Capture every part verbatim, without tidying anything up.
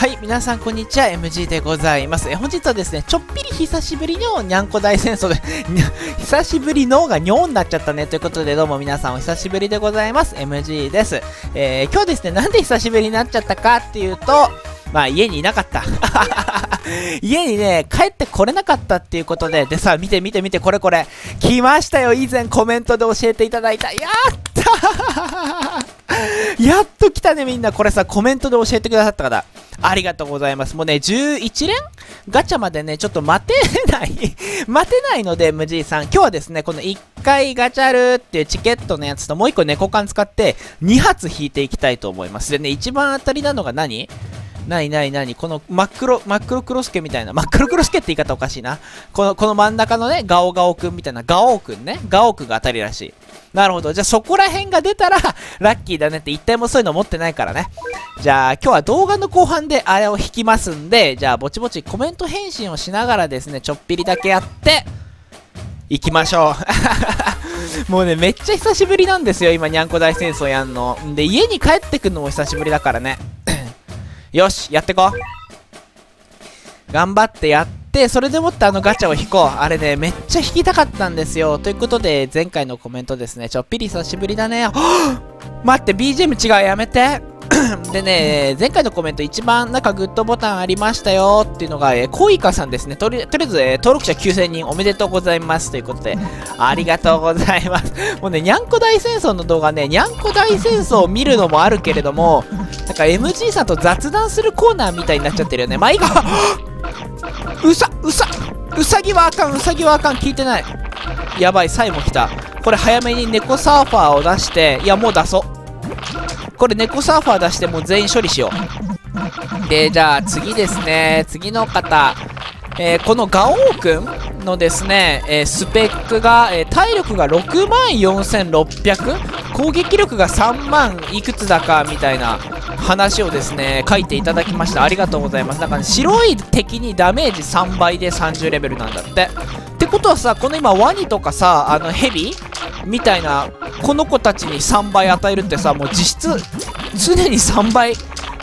はい、皆さんこんにちは、エムジー でございます。え、本日はですね、ちょっぴり久しぶりのにゃんこ大戦争で、久しぶりのがにょーになっちゃったねということで、どうも皆さんお久しぶりでございます、エムジー です。えー、今日ですね、なんで久しぶりになっちゃったかっていうと、まあ家にいなかった。家にね、帰ってこれなかったっていうことで、でさ、見て見て見て、これこれ、来ましたよ、以前コメントで教えていただいた。やったーやっと来たねみんな。これさ、コメントで教えてくださった方ありがとうございます。もうね、じゅういちれんガチャまでね、ちょっと待てない待てないので、エムジー さん今日はですね、このいっかいガチャルっていうチケットのやつともういっこ猫缶使ってにはつ引いていきたいと思います。でね、一番当たりなのが何なになになにこの真っ黒、真っ黒クロスケみたいな、真っ黒クロスケって言い方おかしいな。この、この真ん中のね、ガオガオくんみたいな、ガオくんね、ガオくんが当たりらしい。なるほど。じゃあそこら辺が出たら、ラッキーだねって、一体もそういうの持ってないからね。じゃあ今日は動画の後半であれを引きますんで、じゃあぼちぼちコメント返信をしながらですね、ちょっぴりだけやって、いきましょう。もうね、めっちゃ久しぶりなんですよ、今、にゃんこ大戦争やんの。んで、家に帰ってくるのも久しぶりだからね。よし、やってこ。頑張ってやって、それでもってあのガチャを引こう。あれね、めっちゃ引きたかったんですよ。ということで、前回のコメントですね。ちょっぴり久しぶりだね。待って、ビージーエム 違う、やめて。でね、前回のコメント一番なんかグッドボタンありましたよっていうのが、えー、コイカさんですね。とり、とりあえず、えー、登録者きゅうせんにんおめでとうございますということで、ありがとうございます。もうね、にゃんこ大戦争の動画ね、にゃんこ大戦争を見るのもあるけれども、なんか エムジー さんと雑談するコーナーみたいになっちゃってるよね。まあいいか。うさ、うさ、うさぎはあかん、うさぎはあかん、聞いてない。やばい、サイも来た。これ早めに猫サーファーを出して、いや、もう出そう。これ猫サーファー出してもう全員処理しよう。で、じゃあ次ですね、次の方、えー、このガオウくんのですね、えー、スペックが、えー、体力が ろくまんよんせんろっぴゃく 攻撃力がさんまんいくつだかみたいな話をですね書いていただきました。ありがとうございます。なんか、ね、白い敵にダメージさんばいでさんじゅうレベルなんだって。ってことはさ、この今ワニとかさ、あのヘビみたいなこの子たちにさんばい与えるってさ、もう実質常にさんばい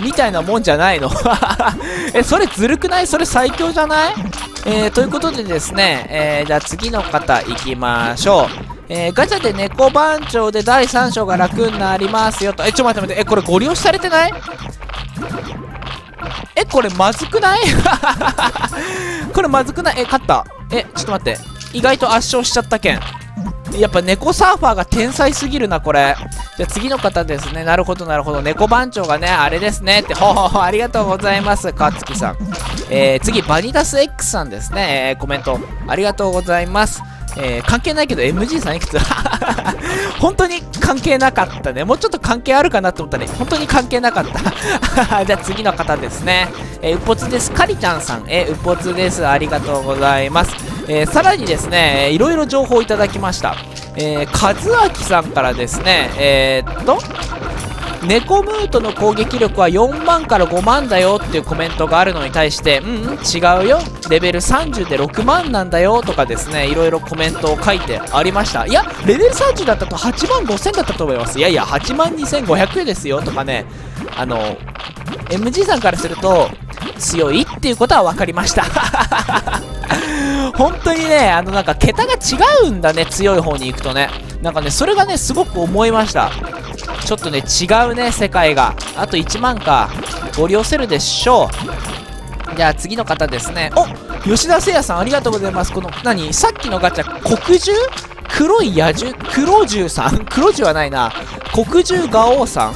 みたいなもんじゃないのえ、それずるくない？それ最強じゃない？えー、ということでですね、えー、じゃあ次の方いきましょう。えー、ガチャで猫番長でだいさん章が楽になりますよと。え、ちょっと待って待って、え、これご利用されてない？え、これまずくない？これまずくない？え、勝った？え、ちょっと待って、意外と圧勝しちゃったけん。やっぱ猫サーファーが天才すぎるな、これ。じゃあ次の方ですね。なるほど、なるほど。猫番長がね、あれですね。って、ほうほうほう、ありがとうございます、かつきさん。えー、次、バニタス X さんですね。えー、コメント、ありがとうございます。えー、関係ないけど、エムジー さんいくつ本当に関係なかったね。もうちょっと関係あるかなと思ったね。本当に関係なかった。じゃあ次の方ですね。えー、うぽつです。かりちゃんさん。えー、うぽつです。ありがとうございます。えー、さらにですね、いろいろ情報をいただきました。えー、和明さんからですね、えー、っと、猫ムートの攻撃力はよんまんからごまんだよっていうコメントがあるのに対して、うん、うん、違うよ。レベルさんじゅうでろくまんなんだよとかですね、いろいろコメントを書いてありました。いや、レベルさんじゅうだったとはちまんごせんだったと思います。いやいや、はちまんにせんごひゃくえんですよとかね、あの、エムジー さんからすると、強いっていうことは分かりました。本当にね、あのなんか桁が違うんだね、強い方に行くとね。なんかね、それがね、すごく思いました。ちょっとね、違うね、世界が。あといちまんか、ご利用せるでしょう。じゃあ次の方ですね。お、吉田誠也さん、ありがとうございます。この、何さっきのガチャ、黒獣黒い野獣黒獣さん黒獣はないな。黒獣ガオウさん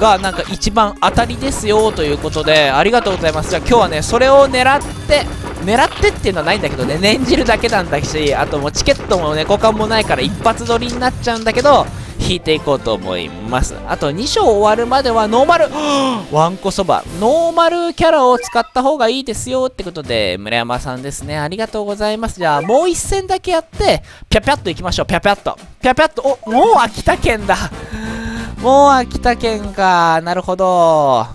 がなんか一番当たりですよということで、ありがとうございます。じゃあ今日はね、それを狙って、狙ってっていうのはないんだけどね、念じるだけなんだし、あともうチケットも猫缶もないから一発撮りになっちゃうんだけど、引いていこうと思います。あとに章終わるまではノーマル、わんこそば、ノーマルキャラを使った方がいいですよってことで、村山さんですね、ありがとうございます。じゃあもう一戦だけやって、ぴゃぴゃっといきましょう、ぴゃぴゃっと。ぴゃぴゃっと、お、もう秋田県だ。もう秋田県か、なるほど。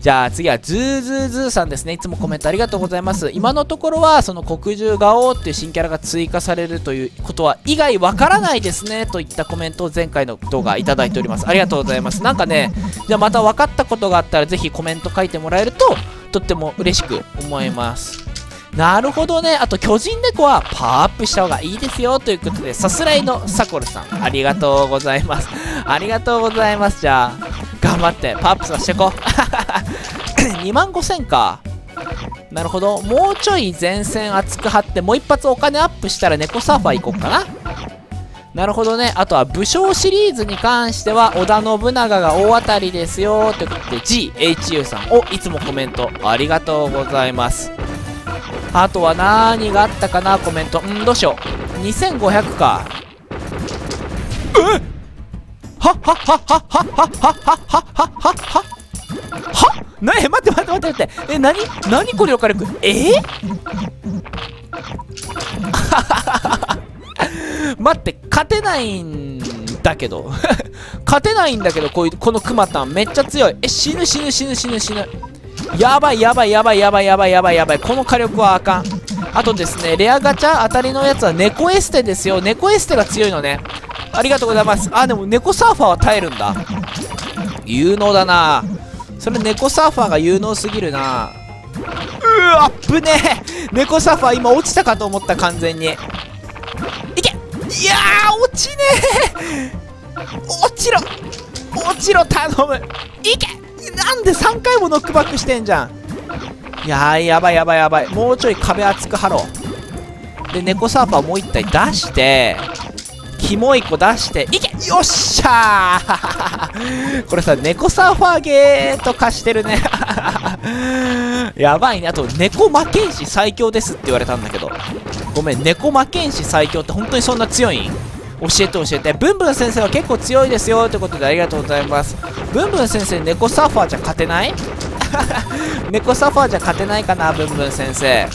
じゃあ次はズーズーズーさんですね。いつもコメントありがとうございます。今のところはその黒獣ガオーっていう新キャラが追加されるということは以外わからないですねといったコメントを前回の動画いただいております。ありがとうございます。なんかね、じゃあまた分かったことがあったらぜひコメント書いてもらえるととっても嬉しく思います。なるほどね。あと巨人猫はパワーアップした方がいいですよということで、さすらいのサコルさんありがとうございます。ありがとうございます。じゃあ頑張ってパワーアップさせてこうにまんごせんか。なるほど、もうちょい前線厚く張ってもう一発お金アップしたら猫サーファー行こうかな。なるほどね。あとは武将シリーズに関しては織田信長が大当たりですよということで ジーエイチユー さんをいつもコメントありがとうございます。あとは何があったかなコメント。んどうしよう。にせんごひゃくか。えっはっはっはっはっはっはっはっはっはっはっはっはっなえ待って待って待って待ってえなになにこれよかれくえっ待って勝てないんだけど勝てないんだけどこういうこのクマタンめっちゃ強い。え死ぬ死ぬ死ぬ死ぬ死ぬやばいやばいやばいやばいやばいやばいやばい。この火力はあかん。あとですね、レアガチャ当たりのやつは猫エステですよ。猫エステが強いのね。ありがとうございます。あでも猫サーファーは耐えるんだ。有能だなそれ。猫サーファーが有能すぎるな。うわっぶねえ。猫サーファー今落ちたかと思った。完全にいけ。いやー落ちねえ。落ちろ落ちろ頼む。いけ。なんでさんかいもノックバックしてんじゃん。いやーやばいやばいやばい。もうちょい壁厚く張ろう。で猫サーファーもういったい出してキモい子出していけ。よっしゃーこれさ猫サーファーゲーと化してるねやばいね。あと猫魔剣士最強ですって言われたんだけどごめん。猫魔剣士最強って本当にそんな強いん？教えて教えて。ブンブン先生は結構強いですよということでありがとうございます。ブンブン先生猫サーファーじゃ勝てない猫サーファーじゃ勝てないかなブンブン先生。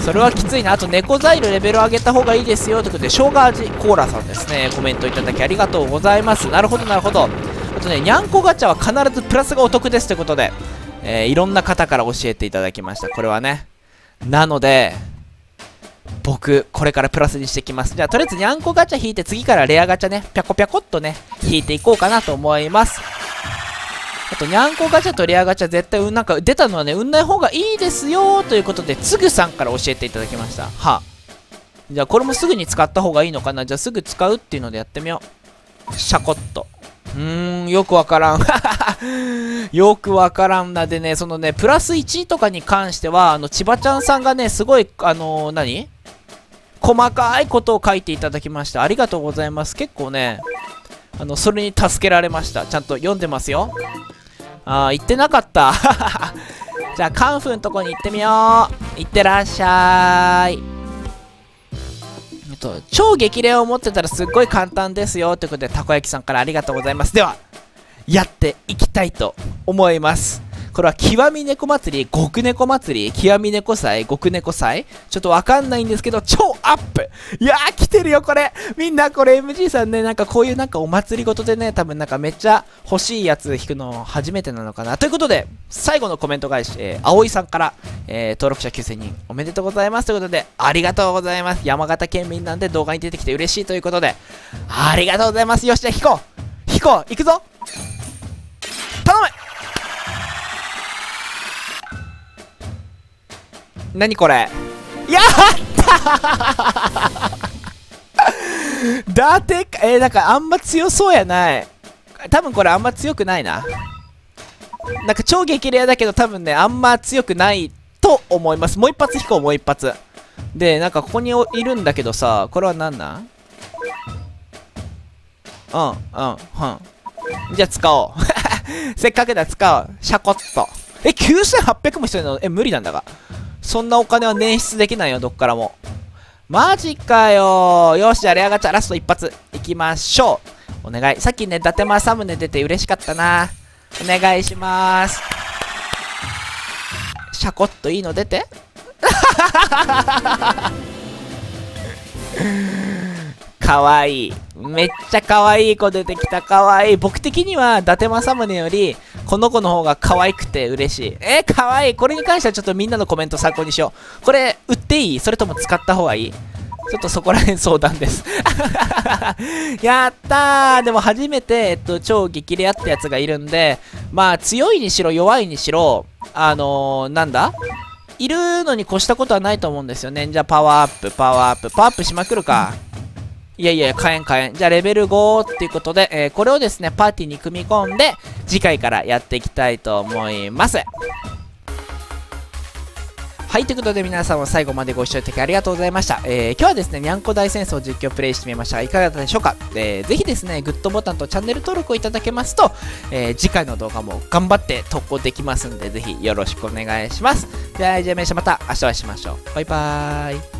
それはきついな。あと猫ザイルレベル上げた方がいいですよということで生姜味コーラさんですねコメントいただきありがとうございます。なるほどなるほど。あとねにゃんこガチャは必ずプラスがお得ですということで、えー、いろんな方から教えていただきました。これはねなので僕これからプラスにしてきます。じゃあとりあえずにゃんこガチャ引いて次からレアガチャねぴゃこぴゃこっとね引いていこうかなと思います。あとにゃんこガチャとレアガチャ絶対なんか出たのはねうんない方がいいですよということでつぐさんから教えていただきました。はあ、じゃあこれもすぐに使った方がいいのかな。じゃあすぐ使うっていうのでやってみよう。シャコッと。うーんよくわからんよくわからんな。でねそのねプラスいちとかに関してはあの千葉ちゃんさんがねすごいあのー、何細かいことを書いていただきました。ありがとうございます。結構ね、あの、それに助けられました。ちゃんと読んでますよ。あー、言ってなかった。じゃあ、カンフンとこに行ってみよう。行ってらっしゃーい。えっと、超激励を持ってたらすっごい簡単ですよ。ということで、たこ焼きさんからありがとうございます。では、やっていきたいと思います。これは極み猫祭り、極猫祭り、極み猫祭、極猫祭ちょっとわかんないんですけど、超アップいやー、来てるよ、これみんな、これ エムジー さんね、なんかこういうなんかお祭りごとでね、多分なんかめっちゃ欲しいやつ引くの初めてなのかな。ということで、最後のコメント返し、えー、葵さんから、えー、登録者きゅうせんにんおめでとうございますということで、ありがとうございます。山形県民なんで動画に出てきて嬉しいということで、ありがとうございます。よし、じゃあ引こう引こう行くぞ頼む。何これやったーだてかえー、なんかあんま強そうやない多分これあんま強くないな。なんか超激レアだけど多分ねあんま強くないと思います。もう一発引こうもう一発でなんかここにいるんだけどさこれは何なん。うんうんうんじゃあ使おうせっかくだ使おうシャコッと。えきゅうせんはっぴゃくも必要なの。え無理なんだがそんなお金は捻出できないよ、どっからも。マジかよー。よし、じゃあレアガチャ、ラスト一発。いきましょう。お願い。さっきね、伊達政宗出て嬉しかったな。お願いしまーす。シャコッといいの出て。かわいい。めっちゃかわいい子出てきた。かわいい。僕的には伊達政宗よりこの子の方が可愛くて嬉しい。えー、かわいい。これに関してはちょっとみんなのコメント参考にしよう。これ売っていい？それとも使った方がいい？ちょっとそこら辺相談です。やったー。でも初めて、えっと、超激レアってやつがいるんで、まあ強いにしろ弱いにしろ、あのー、なんだいるのに越したことはないと思うんですよね。じゃあパワーアップ、パワーアップ、パワーアップしまくるか。いやいや、火炎火炎。じゃあレベルごっていうことで、えー、これをですね、パーティーに組み込んで、次回からやっていきたいと思います。はい、ということで皆さんも最後までご視聴いただきありがとうございました。えー、今日はですね、にゃんこ大戦争実況プレイしてみましたが、いかがだったでしょうか。えー、ぜひですね、グッドボタンとチャンネル登録をいただけますと、えー、次回の動画も頑張って投稿できますんで、ぜひよろしくお願いします。では、じゃあ皆さんまた明日お会いしましょう。バイバーイ。